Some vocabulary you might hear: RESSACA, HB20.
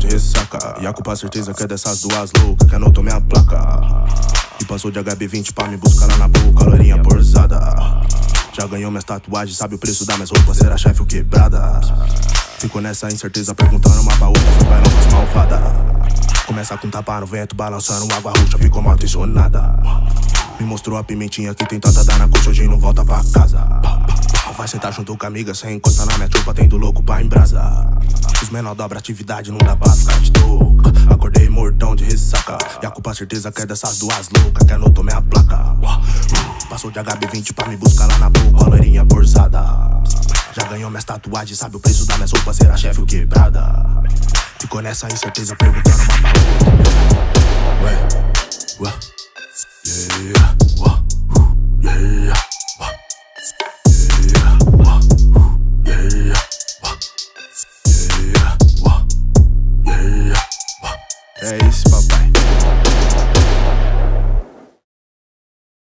de ressaca. E a culpa, certeza que é dessas duas loucas que anotou minha placa e passou de HB20 pra me buscar lá na boca, loirinha porzada. Já ganhou minhas tatuagens, sabe o preço da minha roupa, será chefe ou quebrada? Ficou nessa incerteza, perguntando uma pra outra, foi pra novas malvada. Começa com tapa no vento, balançando água roxa, ficou mal tensionada. Me mostrou a pimentinha que tem tanta dar na coxa, hoje não volta pra casa. Vai sentar junto com a amiga, sem encostar na minha chupa, tendo louco pra embrasar. Os menor dobra atividade, não dá pra ficar de touca. Acordei mortão de ressaca, e a culpa certeza que é dessas duas loucas que anotou minha placa. Passou de HB20 pra me buscar lá na boca, loirinha porzada. Já ganhou minhas tatuagens, sabe o preço da minha roupa, será chefe ou quebrada? Ficou nessa incerteza, perguntando uma pra outra. Yeah, yeah, é isso, papai.